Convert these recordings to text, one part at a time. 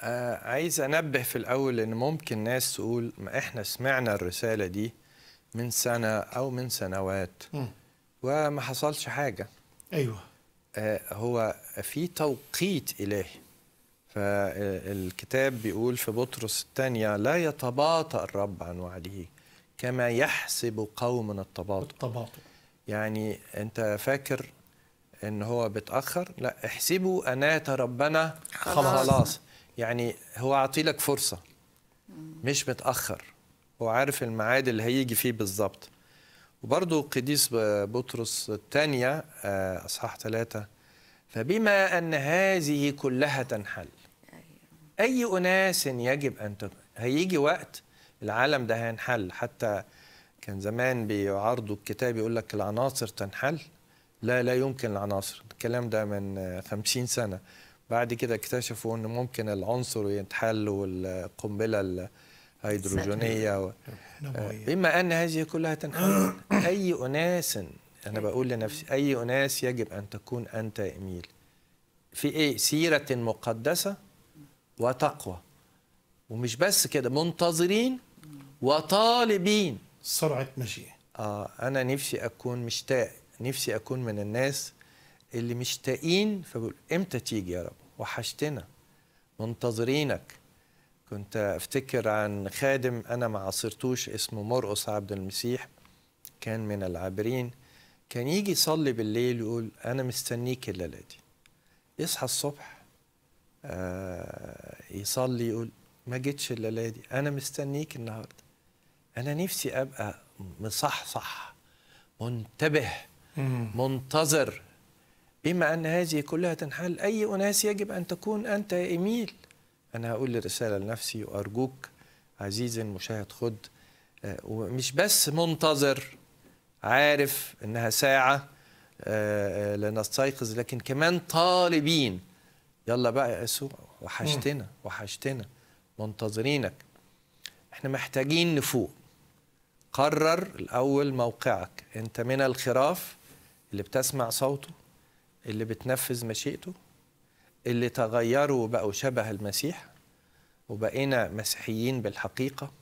عايز انبه في الاول ان ممكن ناس تقول ما احنا سمعنا الرساله دي من سنه او من سنوات وما حصلش حاجه. ايوه هو في توقيت الهي. فالكتاب بيقول في بطرس الثانيه لا يتباطأ الرب عن وعده كما يحسب قومنا التباطؤ. يعني انت فاكر ان هو بيتاخر؟ لا، احسبوا انات ربنا خلاص. يعني هو عطي لك فرصه، مش متاخر، هو عارف الميعاد اللي هيجي فيه بالظبط. وبرضه قديس بطرس الثانيه اصحاح 3 فبما ان هذه كلها تنحل اي اناس يجب ان هيجي وقت العالم ده هينحل. حتى كان زمان بيعارضوا الكتاب يقول لك العناصر تنحل، لا يمكن العناصر. الكلام ده من 50 سنه. بعد كده اكتشفوا ان ممكن العنصر يتحل والقنبله الهيدروجينيه بما ان هذه كلها تنحل اي اناس. انا بقول لنفسي اي اناس يجب ان تكون انت يا إميل في ايه؟ سيره مقدسه وتقوى، ومش بس كده، منتظرين وطالبين سرعه مجيء. انا نفسي اكون مشتاق، نفسي اكون من الناس اللي مشتاقين، فبقول امتى تيجي يا رب؟ وحشتنا، منتظرينك. كنت افتكر عن خادم انا ما عاصرتوش اسمه مرقس عبد المسيح، كان من العابرين، كان يجي يصلي بالليل ويقول انا مستنيك الليله دي. يصحى الصبح يصلي يقول ما جيتش الليله دي، انا مستنيك النهارده. انا نفسي ابقى مصحصح منتبه منتظر بما أن هذه كلها تنحل. أي أناس يجب أن تكون أنت يا إميل. أنا هقول الرسالة لنفسي، وأرجوك عزيزي المشاهد خد، ومش بس منتظر عارف أنها ساعة لنستيقظ، لكن كمان طالبين. يلا بقى يا يسوع، وحشتنا منتظرينك. احنا محتاجين نفوق. قرر الأول موقعك، أنت من الخراف اللي بتسمع صوته، اللي بتنفذ مشيئته، اللي تغيروا وبقوا شبه المسيح وبقينا مسيحيين بالحقيقة.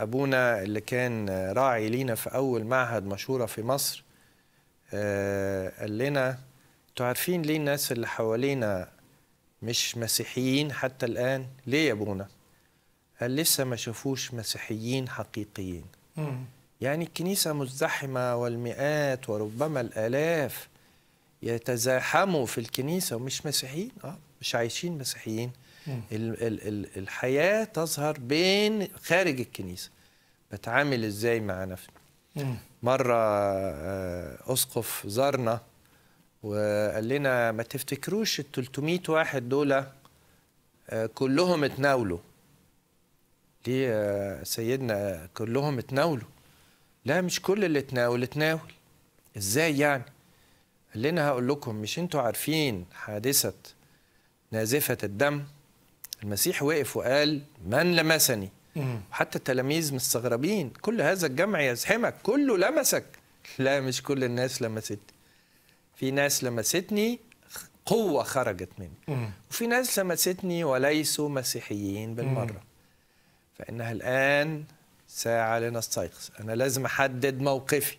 أبونا اللي كان راعي لينا في أول معهد مشورة في مصر قال لنا انتوا عارفين ليه الناس اللي حوالينا مش مسيحيين حتى الآن؟ ليه يا أبونا؟ قال لسه ما شافوش مسيحيين حقيقيين. يعني الكنيسة مزدحمة والمئات وربما الآلاف يتزاحموا في الكنيسة ومش مسيحيين، مش عايشين مسيحيين. الحياة تظهر بين خارج الكنيسة. بتعامل ازاي مع نفسي؟ مرة أسقف زارنا وقال لنا ما تفتكروش ال 300 واحد دول كلهم اتناولوا. ليه يا سيدنا كلهم اتناولوا؟ لا، مش كل اللي اتناول. ازاي يعني؟ قال لنا هقول لكم، مش انتوا عارفين حادثة نازفة الدم؟ المسيح وقف وقال من لمسني؟ وحتى التلاميذ مستغربين، كل هذا الجمع يزحمك كله لمسك. لا، مش كل الناس لمستني، في ناس لمستني قوة خرجت مني، وفي ناس لمستني وليسوا مسيحيين بالمرة. فإنها الآن ساعة لنستيقظ. أنا لازم أحدد موقفي،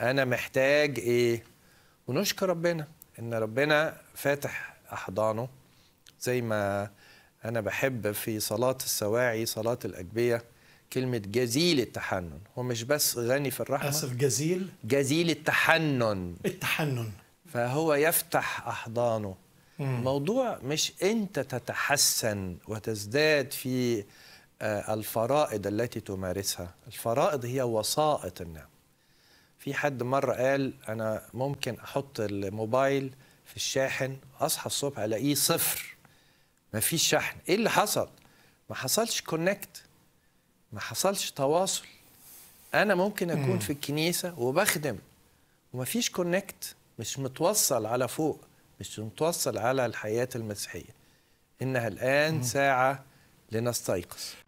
أنا محتاج إيه؟ ونشكر ربنا إن ربنا فاتح أحضانه. زي ما أنا بحب في صلاة السواعي، صلاة الأجبية، كلمة جزيل التحنن. هو مش بس غني في الرحمة، آسف، جزيل التحنن. فهو يفتح أحضانه. الموضوع مش أنت تتحسن وتزداد في الفرائض التي تمارسها. الفرائض هي وسائط النعم. في حد مرة قال أنا ممكن أحط الموبايل في الشاحن، أصحى الصبح ألاقيه 0، مفيش شحن. إيه اللي حصل؟ ما حصلش كونكت، ما حصلش تواصل. أنا ممكن أكون في الكنيسة وبخدم ومفيش كونكت، مش متوصل على فوق، مش متوصل على الحياة المسيحية. إنها الآن ساعة لنستيقظ.